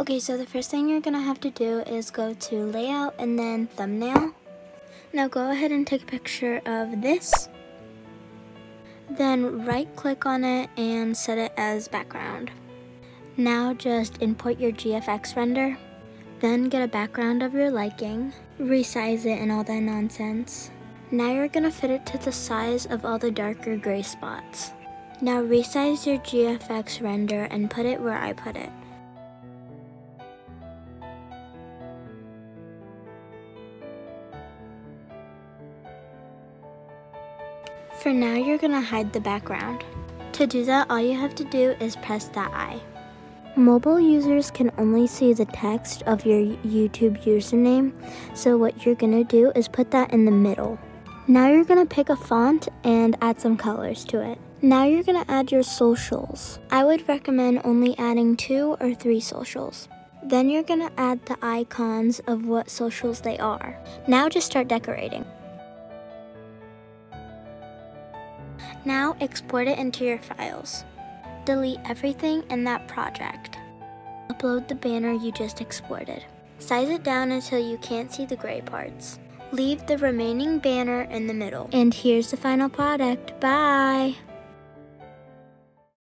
Okay, so the first thing you're gonna have to do is go to layout and then thumbnail. Now go ahead and take a picture of this. Then right click on it and set it as background. Now just import your GFX render. Then get a background of your liking. Resize it and all that nonsense. Now you're gonna fit it to the size of all the darker gray spots. Now resize your GFX render and put it where I put it. For now, you're gonna hide the background. To do that, all you have to do is press that I. Mobile users can only see the text of your YouTube username, so what you're gonna do is put that in the middle. Now you're gonna pick a font and add some colors to it. Now you're gonna add your socials. I would recommend only adding 2 or 3 socials. Then you're gonna add the icons of what socials they are. Now just start decorating. Now export it into your files. Delete everything in that project. Upload the banner you just exported. Size it down until you can't see the gray parts. Leave the remaining banner in the middle. And here's the final product. Bye!